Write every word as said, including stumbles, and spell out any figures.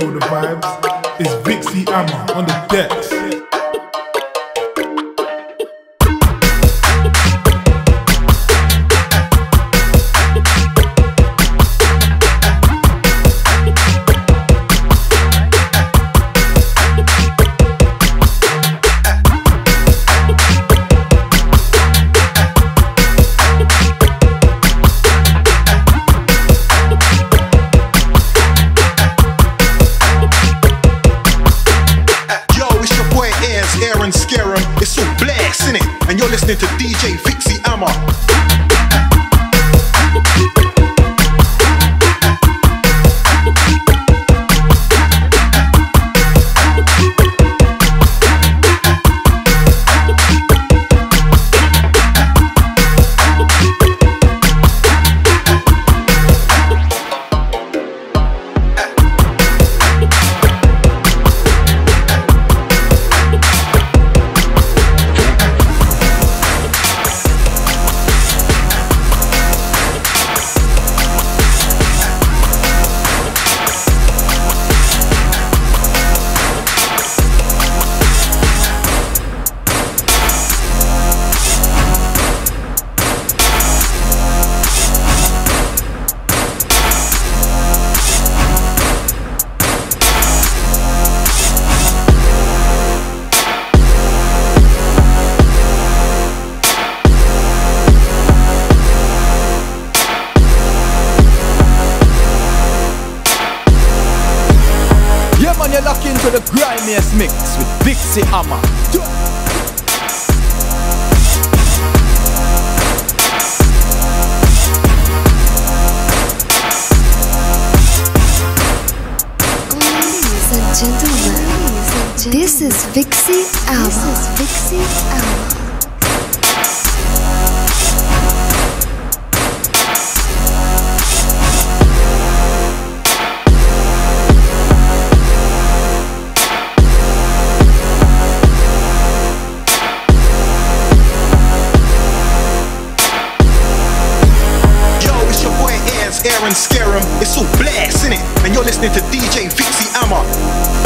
know the vibes. It's Vixxi Ama on the decks. It's all blacks, innit? And you're listening to D J Vixxi Ama. You're locked into the grimiest mix with Vixxi Ama. Ladies and gentlemen, Ladies and gentlemen. This is Vixxi Ama. This is Vixxi Ama. Scare 'em, it's all blacks, innit? And you're listening to D J Vixxi Ama.